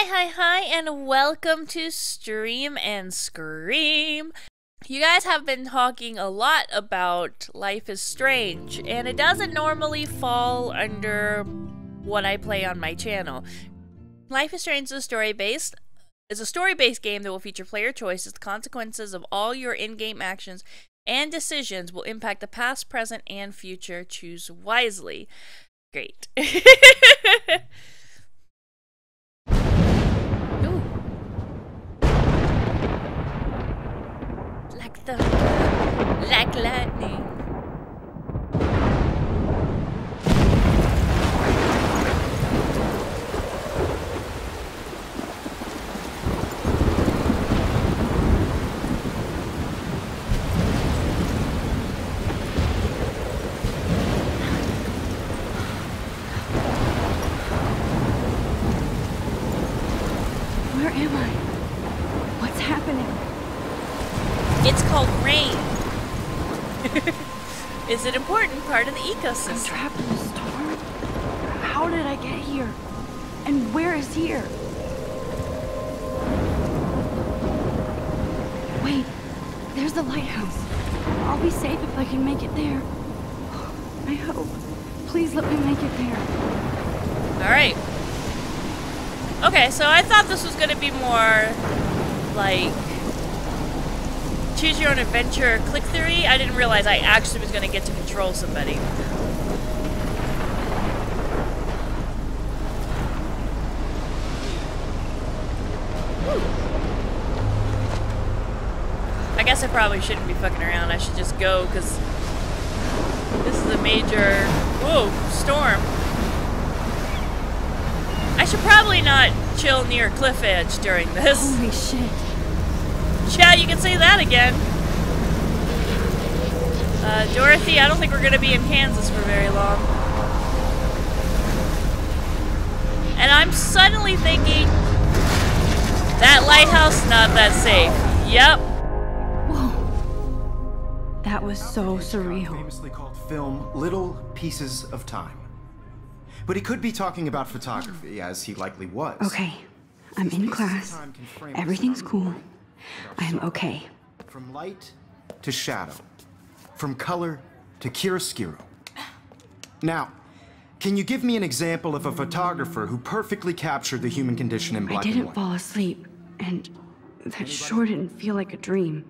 Hi, and welcome to Stream and Scream. You guys have been talking a lot about Life is Strange, and it doesn't normally fall under what I play on my channel. Life is Strange is a story-based game that will feature player choices. The consequences of all your in-game actions and decisions will impact the past, present, and future. Choose wisely. Great. Like thunder, like lightning. Where am I? What's happening? It's called rain. It's an important part of the ecosystem. I'm trapped in a storm? How did I get here? And where is here? Wait, there's the lighthouse. I'll be safe if I can make it there. I hope. Please let me make it there. Alright. Okay, so I thought this was going to be more like choose your own adventure click theory. I didn't realize I actually was going to get to control somebody. Whew. I guess I probably shouldn't be fucking around. I should just go because this is a major storm. I should probably not chill near a cliff edge during this. Holy shit. Yeah, you can say that again. Dorothy, I don't think we're going to be in Kansas for very long. And I'm suddenly thinking that lighthouse not that safe. Yep. Whoa. That was so surreal. Famously called film Little Pieces of Time. But he could be talking about photography, as he likely was. Okay. I'm in class. Everything's cool. I am okay. From light to shadow, from color to chiaroscuro. Now, can you give me an example of a photographer who perfectly captured the human condition in black and white? I didn't fall asleep, and that sure didn't feel like a dream.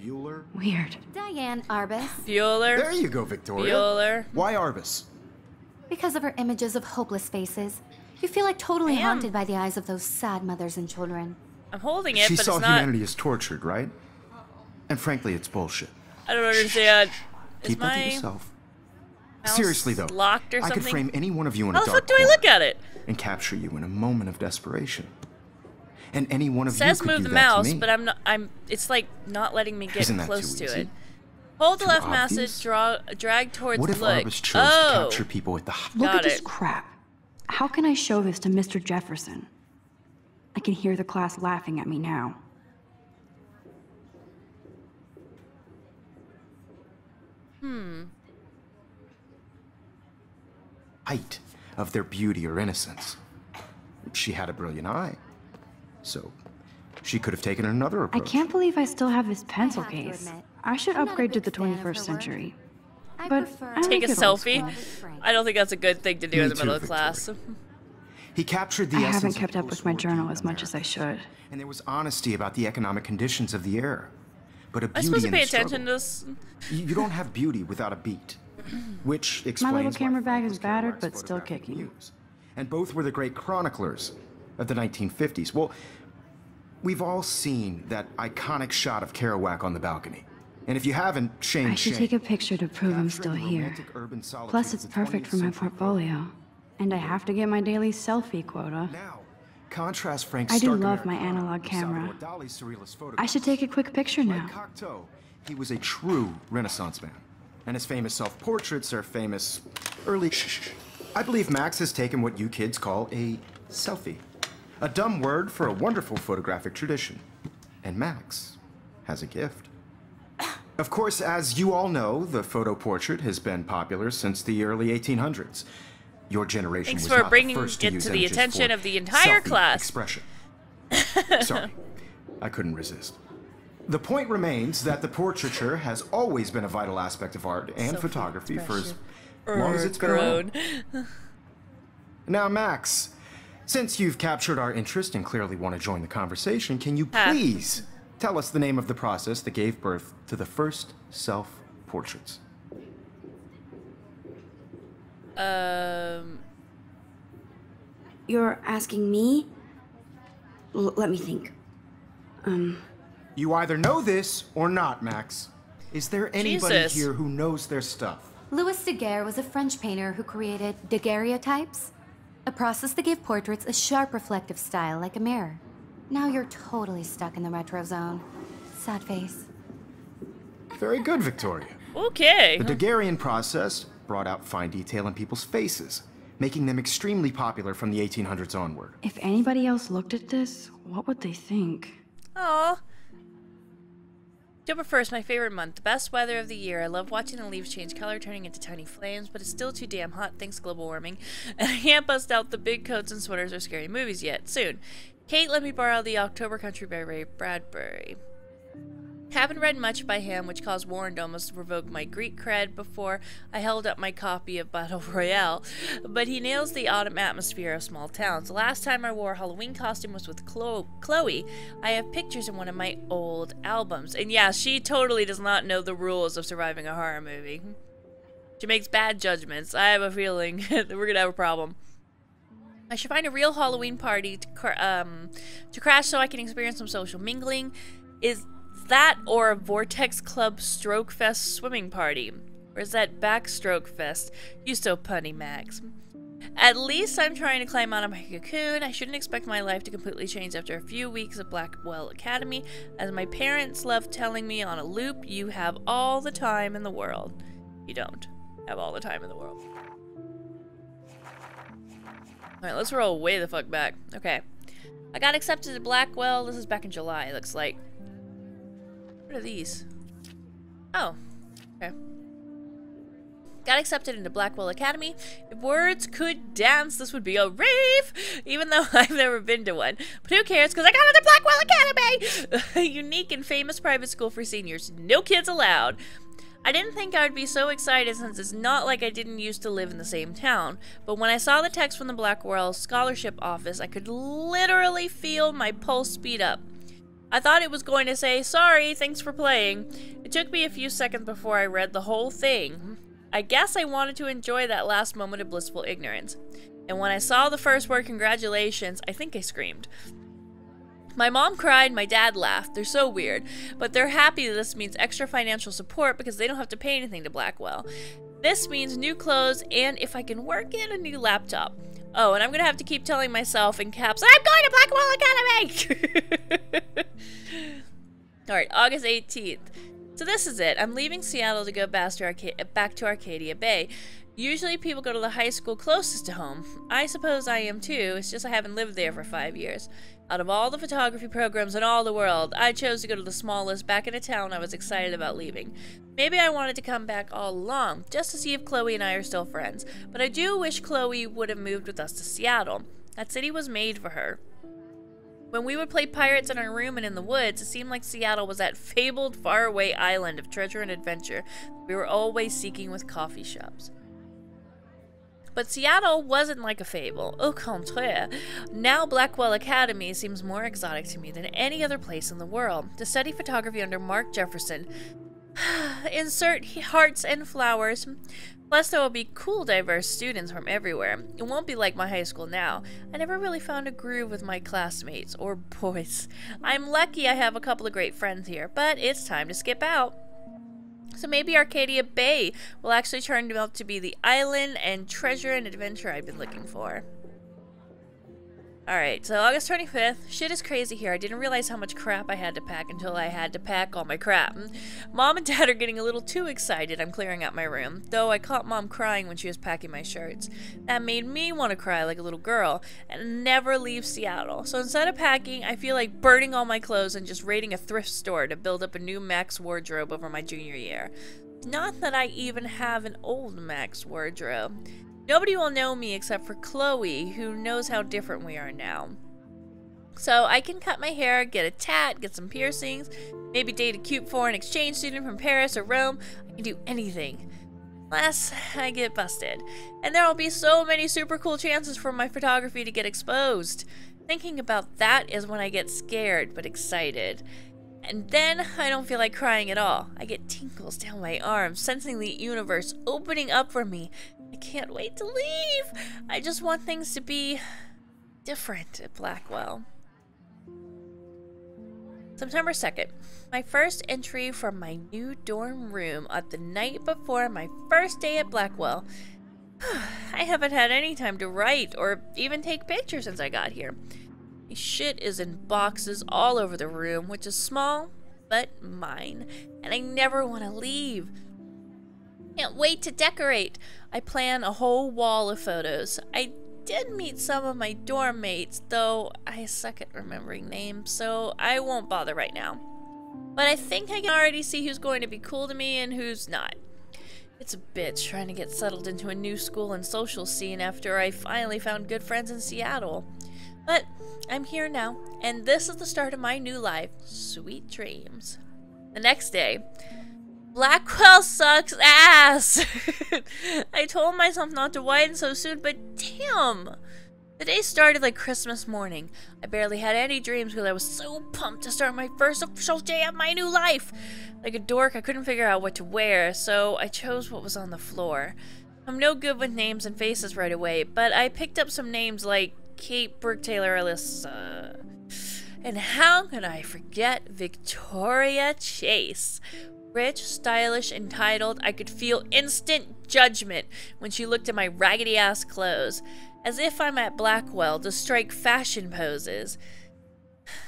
Bueller? Weird. Diane Arbus. Bueller. There you go, Victoria. Bueller. Why Arbus? Because of her images of hopeless faces. You feel like totally haunted by the eyes of those sad mothers and children. I'm holding it, but it's not. She saw humanity as tortured, right? And frankly, it's bullshit. I don't understand. Keep it to yourself. Seriously, though, locked or something? I could frame any one of you in a dark corner. How the fuck do I look at it? And capture you in a moment of desperation. And any one of you could do that to me. Says move the mouse, but I'm not. It's like not letting me get close to it. Hold the left mouse, drag towards look. What if Arbus chose to capture people with the look at this crap? How can I show this to Mr. Jefferson? I can hear the class laughing at me now. Height of their beauty or innocence. She had a brilliant eye. So she could have taken another approach. I can't believe I still have this pencil case. I should upgrade to the 21st century. But take a selfie? I don't think that's a good thing to do in the middle of class. He captured the essence. I haven't kept up with my journal as much as I should. And there was honesty about the economic conditions of the era. But a beauty. I'm supposed to pay attention to this. You don't have beauty without a beat, which explains. My little camera bag is battered, but still kicking. And both were the great chroniclers of the 1950s. Well, we've all seen that iconic shot of Kerouac on the balcony. And if you haven't, I should take a picture to prove I'm still here. Plus, it's perfect for my portfolio. And I have to get my daily selfie quota. Now, contrast Frank I do love my analog camera. I should take a quick picture now. Cocteau, he was a true Renaissance man. And his famous self-portraits are famous early... I believe Max has taken what you kids call a selfie. A dumb word for a wonderful photographic tradition. And Max has a gift. Of course, as you all know, the photo portrait has been popular since the early 1800s. Your generation was not the first to use images for self-expression. Thanks for bringing it to the attention of the entire class. Sorry, I couldn't resist. The point remains that the portraiture has always been a vital aspect of art and photography for as long as it's been around. Now, Max, since you've captured our interest and clearly want to join the conversation, can you please tell us the name of the process that gave birth to the first self-portraits? You're asking me? Let me think. You either know this or not, Max. Is there anybody here who knows their stuff? Louis Daguerre was a French painter who created daguerreotypes, a process that gave portraits a sharp reflective style like a mirror. Now you're totally stuck in the retro zone. Sad face. Very good, Victoria. Okay. The Daguerrean process brought out fine detail in people's faces, making them extremely popular from the 1800s onward. If anybody else looked at this, what would they think? Aww. October 1st, my favorite month. The best weather of the year. I love watching the leaves change color, turning into tiny flames, but it's still too damn hot, thanks global warming. And I can't bust out the big coats and sweaters or scary movies yet. Soon. Kate, let me borrow the October Country by Ray Bradbury. Haven't read much by him, which caused Warren almost to provoke my Greek cred before I held up my copy of Battle Royale, but he nails the autumn atmosphere of small towns. The last time I wore a Halloween costume was with Chloe. I have pictures in one of my old albums. And yeah, she totally does not know the rules of surviving a horror movie. She makes bad judgments. I have a feeling that we're gonna have a problem. I should find a real Halloween party to crash so I can experience some social mingling. Is that or a Vortex Club Stroke Fest swimming party? Or is that Backstroke Fest? You so punny, Max. At least I'm trying to climb out of my cocoon. I shouldn't expect my life to completely change after a few weeks at Blackwell Academy, as my parents love telling me on a loop, you have all the time in the world. You don't have all the time in the world. Alright, let's roll way the fuck back. Okay. I got accepted to Blackwell. This is back in July, it looks like. What are these? Oh, okay. Got accepted into Blackwell Academy. If words could dance, this would be a rave, even though I've never been to one. But who cares, because I got into Blackwell Academy! A unique and famous private school for seniors. No kids allowed. I didn't think I would be so excited since it's not like I didn't used to live in the same town. But when I saw the text from the Blackwell Scholarship Office, I could literally feel my pulse speed up. I thought it was going to say, sorry, thanks for playing. It took me a few seconds before I read the whole thing. I guess I wanted to enjoy that last moment of blissful ignorance. And when I saw the first word, congratulations, I think I screamed. My mom cried, my dad laughed. They're so weird. But they're happy that this means extra financial support because they don't have to pay anything to Blackwell. This means new clothes and, if I can work it, a new laptop. Oh, and I'm going to have to keep telling myself in caps, I'm going to Blackwell Academy! Alright, August 18th. So this is it. I'm leaving Seattle to go back to Arcadia Bay. Usually people go to the high school closest to home. I suppose I am too, it's just I haven't lived there for 5 years. Out of all the photography programs in all the world, I chose to go to the smallest back in a town I was excited about leaving. Maybe I wanted to come back all along, just to see if Chloe and I are still friends. But I do wish Chloe would have moved with us to Seattle. That city was made for her. When we would play pirates in our room and in the woods, it seemed like Seattle was that fabled, faraway island of treasure and adventure we were always seeking with coffee shops. But Seattle wasn't like a fable, au contraire. Now Blackwell Academy seems more exotic to me than any other place in the world. To study photography under Mark Jefferson, insert hearts and flowers. Plus there will be cool, diverse students from everywhere. It won't be like my high school now. I never really found a groove with my classmates or boys. I'm lucky I have a couple of great friends here, but it's time to skip out. So maybe Arcadia Bay will actually turn out to be the island and treasure and adventure I've been looking for. Alright, so August 25th. Shit is crazy here. I didn't realize how much crap I had to pack until I had to pack all my crap. Mom and Dad are getting a little too excited I'm clearing out my room, though I caught Mom crying when she was packing my shirts. That made me want to cry like a little girl and never leave Seattle. So instead of packing, I feel like burning all my clothes and just raiding a thrift store to build up a new Max wardrobe over my junior year. Not that I even have an old Max wardrobe. Nobody will know me except for Chloe, who knows how different we are now. So I can cut my hair, get a tat, get some piercings, maybe date a cute foreign exchange student from Paris or Rome. I can do anything. Unless I get busted. And there will be so many super cool chances for my photography to get exposed. Thinking about that is when I get scared, but excited. And then I don't feel like crying at all. I get tingles down my arms, sensing the universe opening up for me. I can't wait to leave. I just want things to be different at Blackwell. September 2nd, my first entry from my new dorm room at the night before my first day at Blackwell. I haven't had any time to write or even take pictures since I got here. Shit is in boxes all over the room, which is small, but mine, and I never want to leave. Can't wait to decorate. I plan a whole wall of photos. I did meet some of my dorm mates, though I suck at remembering names, so I won't bother right now. But I think I can already see who's going to be cool to me and who's not. It's a bitch trying to get settled into a new school and social scene after I finally found good friends in Seattle. But I'm here now, and this is the start of my new life. Sweet dreams. The next day, Blackwell sucks ass! I told myself not to whine so soon, but damn! The day started like Christmas morning. I barely had any dreams because I was so pumped to start my first official day of my new life! Like a dork, I couldn't figure out what to wear, so I chose what was on the floor. I'm no good with names and faces right away, but I picked up some names like Kate, Brooke, Taylor, Alyssa... And how could I forget Victoria Chase? Rich, stylish, entitled, I could feel instant judgment when she looked at my raggedy-ass clothes, as if I'm at Blackwell to strike fashion poses.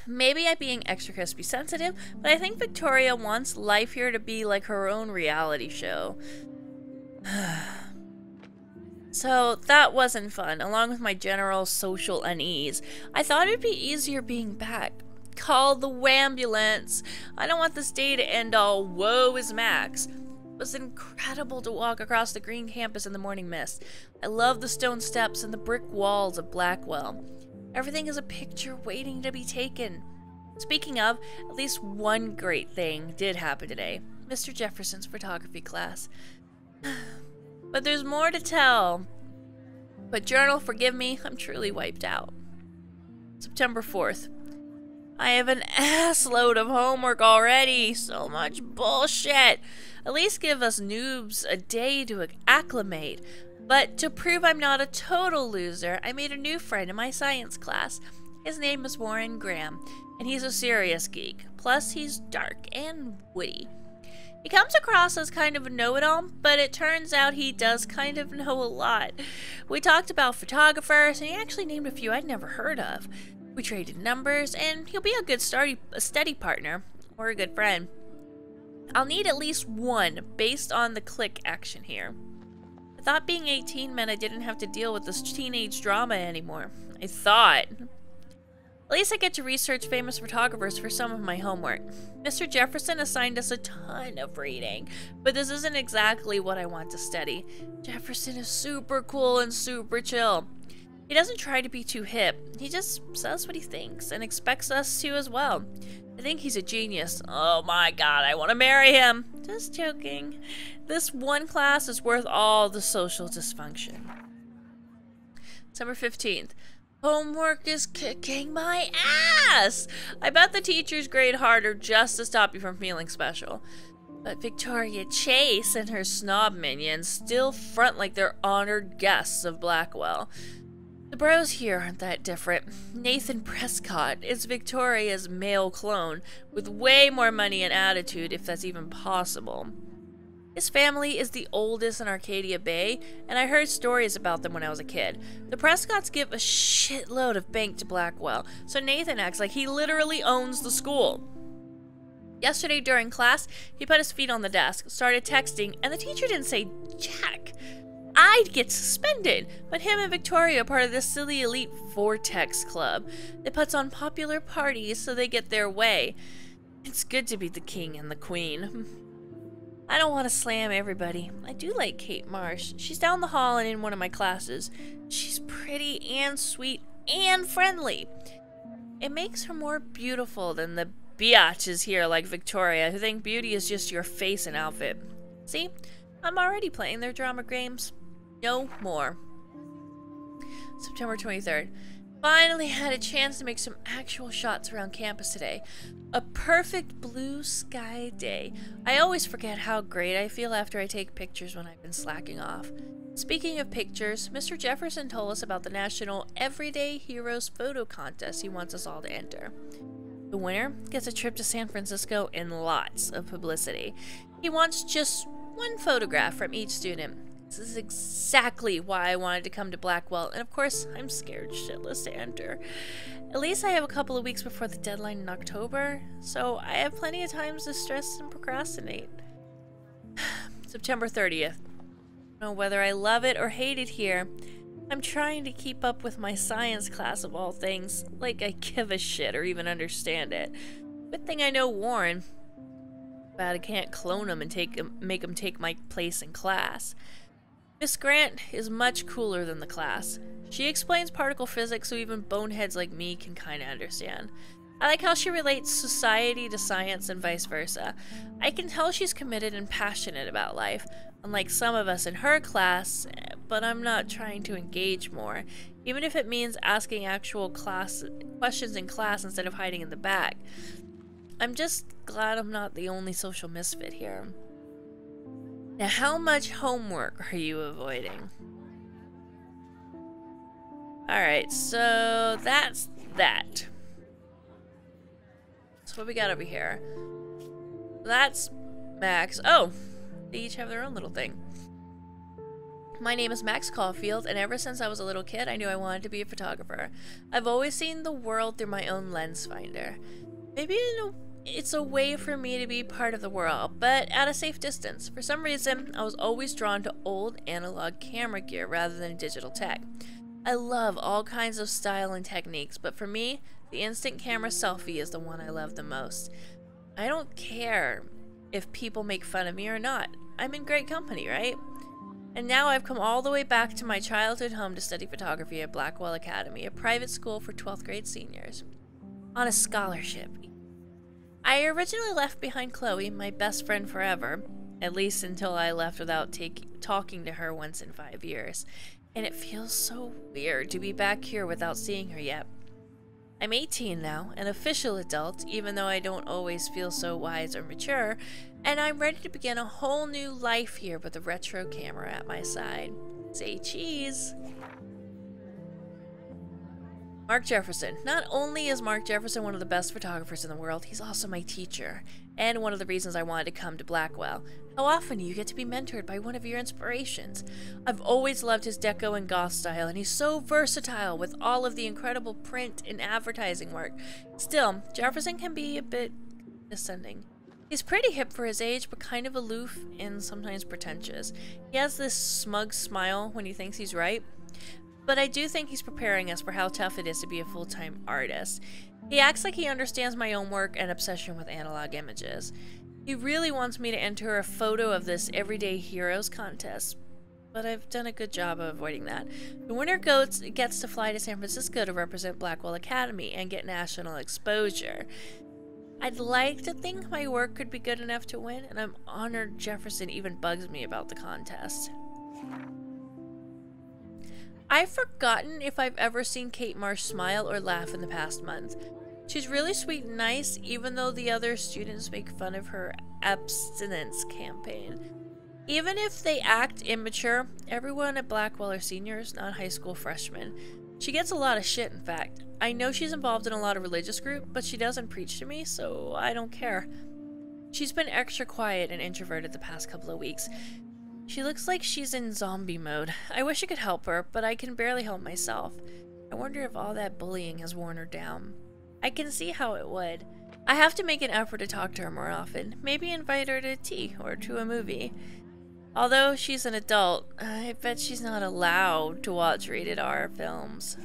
Maybe I'm being extra crispy sensitive, but I think Victoria wants life here to be like her own reality show. So that wasn't fun, along with my general social unease. I thought it'd be easier being back. Call the wambulance. I don't want this day to end all woe is Max. It was incredible to walk across the green campus in the morning mist. I love the stone steps and the brick walls of Blackwell. Everything is a picture waiting to be taken. Speaking of, at least one great thing did happen today. Mr. Jefferson's photography class. But there's more to tell. But journal, forgive me, I'm truly wiped out. September 4th. I have an assload of homework already. So much bullshit. At least give us noobs a day to acclimate. But to prove I'm not a total loser, I made a new friend in my science class. His name is Warren Graham, and he's a serious geek. Plus, he's dark and witty. He comes across as kind of a know-it-all, but it turns out he does kind of know a lot. We talked about photographers, and he actually named a few I'd never heard of. We traded numbers, and he'll be a good study partner, or a good friend. I'll need at least one, based on the click action here. I thought being 18 meant I didn't have to deal with this teenage drama anymore. I thought. At least I get to research famous photographers for some of my homework. Mr. Jefferson assigned us a ton of reading, but this isn't exactly what I want to study. Jefferson is super cool and super chill. He doesn't try to be too hip. He just says what he thinks and expects us to as well. I think he's a genius. Oh my god, I want to marry him. Just joking. This one class is worth all the social dysfunction. December 15th. Homework is kicking my ass! I bet the teachers grade harder just to stop you from feeling special. But Victoria Chase and her snob minions still front like they're honored guests of Blackwell. The bros here aren't that different. Nathan Prescott is Victoria's male clone, with way more money and attitude, if that's even possible. His family is the oldest in Arcadia Bay, and I heard stories about them when I was a kid. The Prescotts give a shitload of bank to Blackwell, so Nathan acts like he literally owns the school. Yesterday during class, he put his feet on the desk, started texting, and the teacher didn't say jack. I'd get suspended, but him and Victoria are part of this silly elite Vortex Club that puts on popular parties so they get their way. It's good to be the king and the queen. I don't want to slam everybody. I do like Kate Marsh. She's down the hall and in one of my classes. She's pretty and sweet and friendly. It makes her more beautiful than the biatches here like Victoria, who think beauty is just your face and outfit. See? I'm already playing their drama games. No more. September 23rd. Finally had a chance to make some actual shots around campus today. A perfect blue sky day. I always forget how great I feel after I take pictures when I've been slacking off. Speaking of pictures, Mr. Jefferson told us about the National Everyday Heroes Photo Contest he wants us all to enter. The winner gets a trip to San Francisco and lots of publicity. He wants just one photograph from each student. This is exactly why I wanted to come to Blackwell, and of course, I'm scared shitless to enter. At least I have a couple of weeks before the deadline in October, so I have plenty of time to stress and procrastinate. September 30th. I don't know whether I love it or hate it here. I'm trying to keep up with my science class of all things, like I give a shit or even understand it. Good thing I know Warren. But I can't clone him and make him take my place in class. Miss Grant is much cooler than the class. She explains particle physics so even boneheads like me can kinda understand. I like how she relates society to science and vice versa. I can tell she's committed and passionate about life, unlike some of us in her class, but I'm not trying to engage more, even if it means asking actual class questions in class instead of hiding in the back. I'm just glad I'm not the only social misfit here. Now, how much homework are you avoiding? Alright, so that's that. So what we got over here? That's Max. Oh, they each have their own little thing. My name is Max Caulfield, and ever since I was a little kid, I knew I wanted to be a photographer. I've always seen the world through my own lens finder. Maybe it's a way for me to be part of the world, but at a safe distance. For some reason, I was always drawn to old analog camera gear rather than digital tech. I love all kinds of style and techniques, but for me, the instant camera selfie is the one I love the most. I don't care if people make fun of me or not. I'm in great company, right? And now I've come all the way back to my childhood home to study photography at Blackwell Academy, a private school for 12th grade seniors. On a scholarship. I originally left behind Chloe, my best friend forever, at least until I left without talking to her once in 5 years, and it feels so weird to be back here without seeing her yet. I'm 18 now, an official adult, even though I don't always feel so wise or mature, and I'm ready to begin a whole new life here with a retro camera at my side. Say cheese! Mark Jefferson. Not only is Mark Jefferson one of the best photographers in the world, he's also my teacher, and one of the reasons I wanted to come to Blackwell. How often do you get to be mentored by one of your inspirations? I've always loved his deco and goth style, and he's so versatile with all of the incredible print and advertising work. Still, Jefferson can be a bit condescending. He's pretty hip for his age, but kind of aloof and sometimes pretentious. He has this smug smile when he thinks he's right. But I do think he's preparing us for how tough it is to be a full-time artist. He acts like he understands my own work and obsession with analog images. He really wants me to enter a photo of this Everyday Heroes contest, but I've done a good job of avoiding that. The winner gets to fly to San Francisco to represent Blackwell Academy and get national exposure. I'd like to think my work could be good enough to win, and I'm honored Jefferson even bugs me about the contest. I've forgotten if I've ever seen Kate Marsh smile or laugh in the past month. She's really sweet and nice, even though the other students make fun of her abstinence campaign. Even if they act immature, everyone at Blackwell are seniors, not high school freshmen. She gets a lot of shit, in fact. I know she's involved in a lot of religious groups, but she doesn't preach to me, so I don't care. She's been extra quiet and introverted the past couple of weeks. She looks like she's in zombie mode. I wish I could help her, but I can barely help myself. I wonder if all that bullying has worn her down. I can see how it would. I have to make an effort to talk to her more often. Maybe invite her to tea or to a movie. Although she's an adult, I bet she's not allowed to watch rated R films.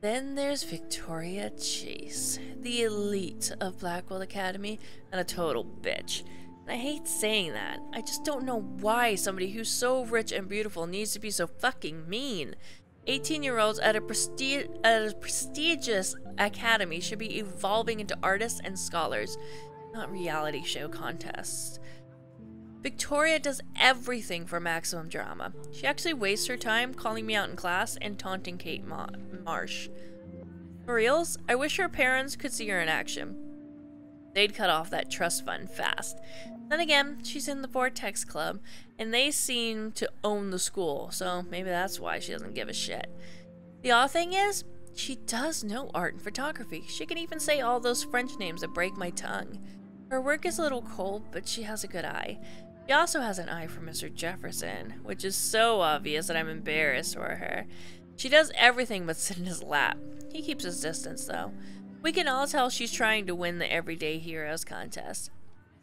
Then there's Victoria Chase, the elite of Blackwell Academy, and a total bitch. And I hate saying that. I just don't know why somebody who's so rich and beautiful needs to be so fucking mean. 18-year-olds at a prestigious academy should be evolving into artists and scholars, not reality show contests. Victoria does everything for maximum drama. She actually wastes her time calling me out in class and taunting Kate Marsh. For reals, I wish her parents could see her in action. They'd cut off that trust fund fast. Then again, she's in the Vortex Club, and they seem to own the school, so maybe that's why she doesn't give a shit. The odd thing is, she does know art and photography. She can even say all those French names that break my tongue. Her work is a little cold, but she has a good eye. She also has an eye for Mr. Jefferson, which is so obvious that I'm embarrassed for her. She does everything but sit in his lap. He keeps his distance, though. We can all tell she's trying to win the Everyday Heroes contest.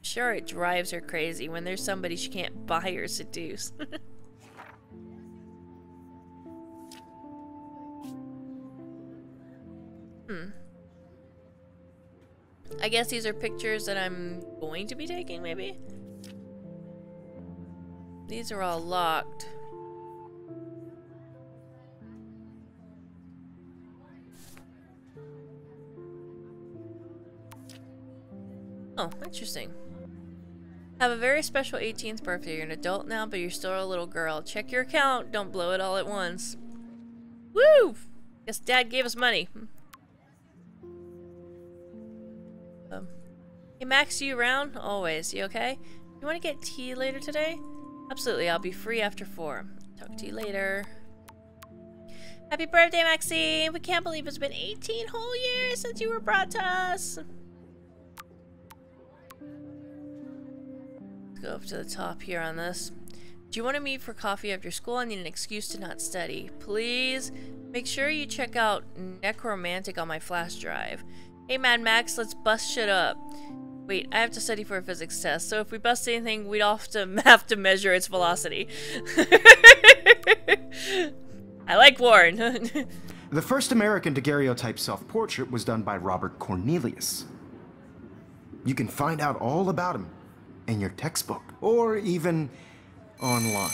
Sure, it drives her crazy when there's somebody she can't buy or seduce. I guess these are pictures that I'm going to be taking, maybe? These are all locked. Oh, interesting. Have a very special 18th birthday. You're an adult now, but you're still a little girl. Check your account. Don't blow it all at once. Woo! Guess Dad gave us money. Hey Max, you around? Always. You okay? You want to get tea later today? Absolutely, I'll be free after 4. Talk to you later. Happy birthday, Maxie! We can't believe it's been 18 whole years since you were brought to us! Let's go up to the top here on this. Do you want to meet for coffee after school? I need an excuse to not study. Please make sure you check out Necromantic on my flash drive. Hey Mad Max, let's bust shit up. Wait, I have to study for a physics test, so if we bust anything, we'd often have to measure its velocity. I like Warren. The first American daguerreotype self-portrait was done by Robert Cornelius. You can find out all about him in your textbook, or even online.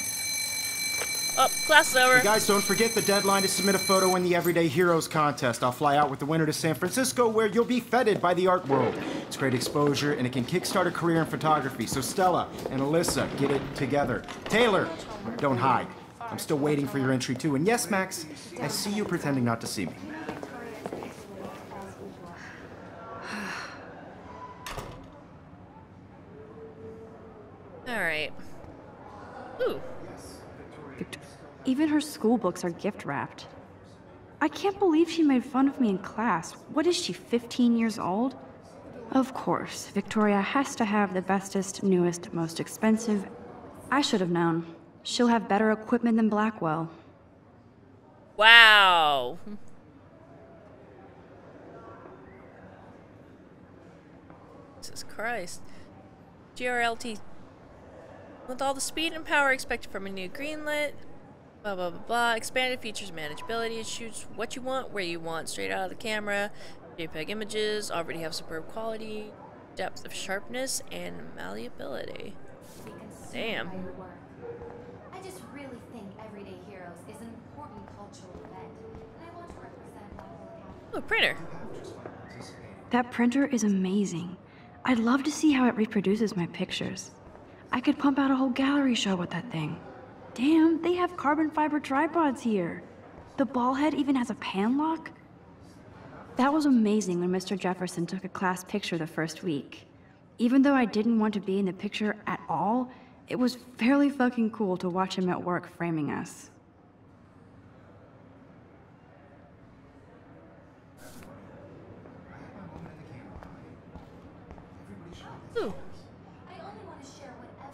Oh, class is over. Hey guys, don't forget the deadline to submit a photo in the Everyday Heroes contest. I'll fly out with the winner to San Francisco, where you'll be feted by the art world. It's great exposure, and it can kickstart a career in photography. So Stella and Alyssa, get it together. Taylor, don't hide. I'm still waiting for your entry, too. And yes, Max, I see you pretending not to see me. All right. Ooh. Even her school books are gift-wrapped. I can't believe she made fun of me in class. What is she, 15 years old? Of course, Victoria has to have the bestest, newest, most expensive. I should have known. She'll have better equipment than Blackwell. Wow. Jesus Christ. GRLT. With all the speed and power expected from a new greenlit, blah blah blah blah, expanded features, manageability, it shoots what you want, where you want, straight out of the camera, JPEG images already have superb quality, depth of sharpness, and malleability. Damn. I just really think Everyday Heroes is an important cultural event, and I want to represent my... Ooh, printer. That printer is amazing. I'd love to see how it reproduces my pictures. I could pump out a whole gallery show with that thing. Damn, they have carbon fiber tripods here. The ball head even has a pan lock. That was amazing when Mr. Jefferson took a class picture the first week. Even though I didn't want to be in the picture at all, it was fairly fucking cool to watch him at work framing us. Ooh.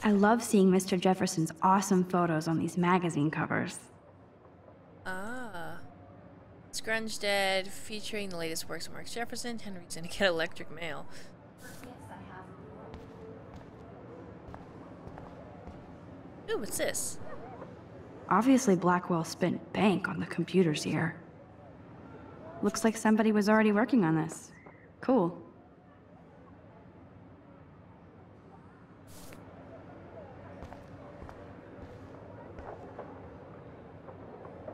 I love seeing Mr. Jefferson's awesome photos on these magazine covers. Ah. Scrunch Dead, featuring the latest works of Mark Jefferson. Henry's gonna get electric mail. Ooh, what's this? Obviously Blackwell spent bank on the computers here. Looks like somebody was already working on this. Cool.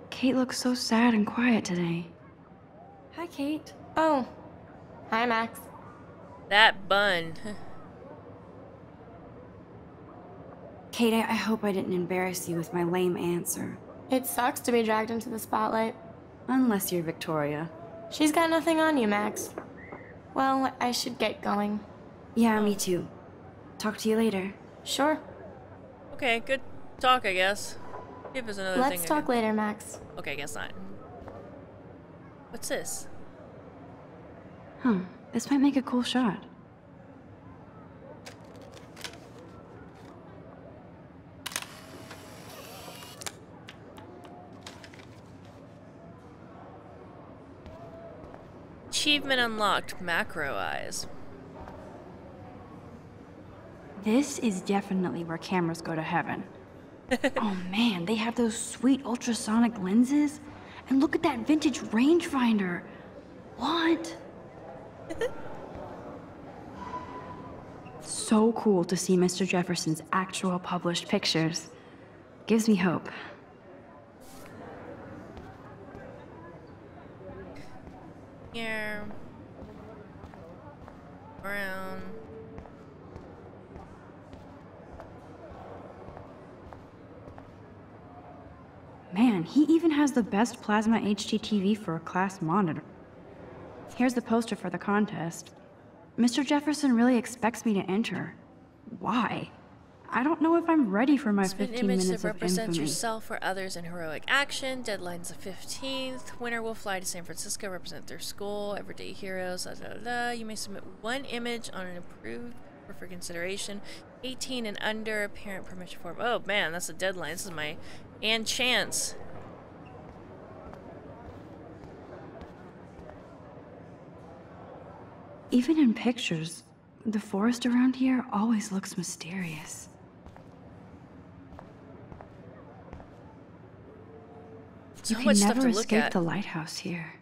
Kate looks so sad and quiet today. Hi, Kate. Oh, hi, Max. That bun. Kate, I hope I didn't embarrass you with my lame answer. It sucks to be dragged into the spotlight. Unless you're Victoria. She's got nothing on you, Max. Well, I should get going. Yeah, me too. Talk to you later. Sure. Okay, good talk, I guess. Give us another thing. Let's talk later, Max. Okay, I guess not. What's this? Huh. This might make a cool shot. Achievement unlocked, macro eyes. This is definitely where cameras go to heaven. Oh man, they have those sweet ultrasonic lenses. And look at that vintage rangefinder. What? So cool to see Mr. Jefferson's actual published pictures. Gives me hope. Here, brown. Man, he even has the best plasma HDTV for a class monitor. Here's the poster for the contest. Mr. Jefferson really expects me to enter. Why? I don't know if I'm ready for my 15 minutes of infamy. Represent yourself or others in heroic action. Deadline's the 15th. Winner will fly to San Francisco, represent their school, everyday heroes, da, da, da. You may submit one image on an approved for consideration. 18 and under, parent permission form. Oh man, that's a deadline. This is my and chance. Even in pictures, the forest around here always looks mysterious. You can never escape the lighthouse here.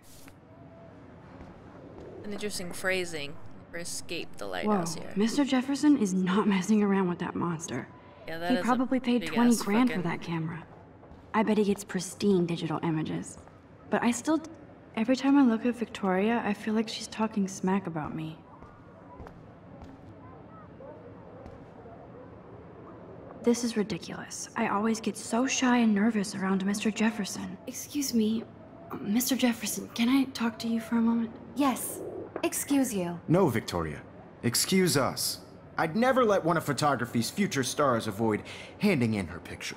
An interesting phrasing. Never escape the lighthouse here. Mr. Jefferson is not messing around with that monster. Yeah, that is. He probably paid 20 grand for that camera. I bet he gets pristine digital images. But I still, every time I look at Victoria, I feel like she's talking smack about me. This is ridiculous. I always get so shy and nervous around Mr. Jefferson. Excuse me, Mr. Jefferson, can I talk to you for a moment? Yes, excuse you. No, Victoria, excuse us. I'd never let one of photography's future stars avoid handing in her picture.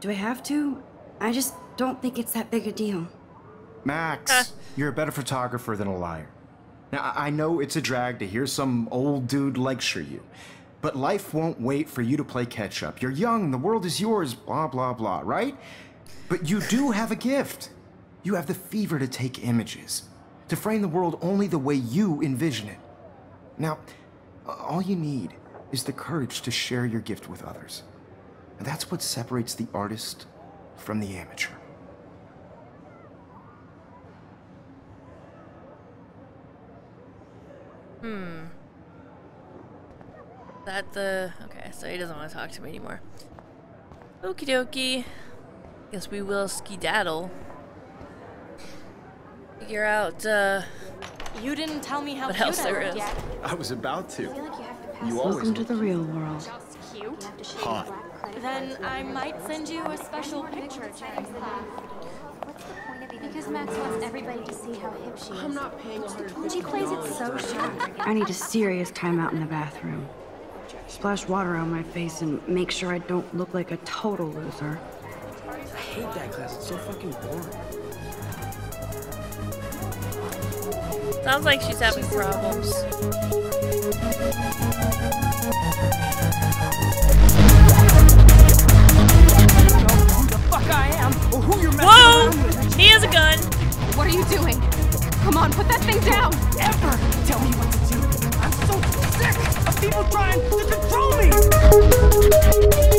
Do I have to? I just don't think it's that big a deal. Max, you're a better photographer than a liar. Now, I know it's a drag to hear some old dude lecture you, but life won't wait for you to play catch up. You're young, the world is yours, blah, blah, blah, right? But you do have a gift. You have the fever to take images, to frame the world only the way you envision it. Now, all you need is the courage to share your gift with others. And that's what separates the artist from the amateur. Hmm. That the... Okay, so he doesn't want to talk to me anymore. Okie dokie. Guess we will skedaddle. Figure out, You didn't tell me how cute I looked yet. I was about to. You always welcome to the real world. Cute? Hot. Then I might send you a special picture during class. Because Max wants everybody to see how hip she is. I'm not paying $150. She plays it so sharp. I need a serious time out in the bathroom. Splash water on my face and make sure I don't look like a total loser. I hate that class. It's so fucking boring. Sounds like she's having problems. Who the fuck I am or who you're messing around with. He has a gun. What are you doing? Come on, put that thing down. Ever tell me what to do. I'm so sick of people trying to control me.